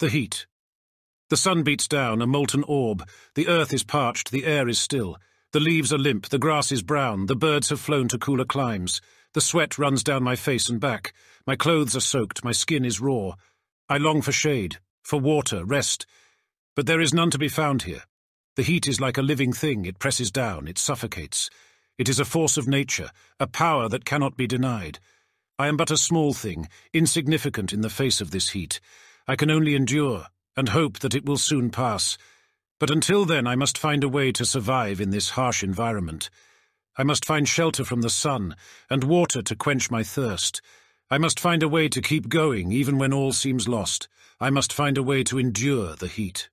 The heat. The sun beats down, a molten orb. The earth is parched, the air is still. The leaves are limp, the grass is brown, the birds have flown to cooler climes. The sweat runs down my face and back. My clothes are soaked, my skin is raw. I long for shade, for water, rest. But there is none to be found here. The heat is like a living thing. It presses down, it suffocates. It is a force of nature, a power that cannot be denied. I am but a small thing, insignificant in the face of this heat. I can only endure and hope that it will soon pass. But until then, I must find a way to survive in this harsh environment. I must find shelter from the sun and water to quench my thirst. I must find a way to keep going even when all seems lost. I must find a way to endure the heat.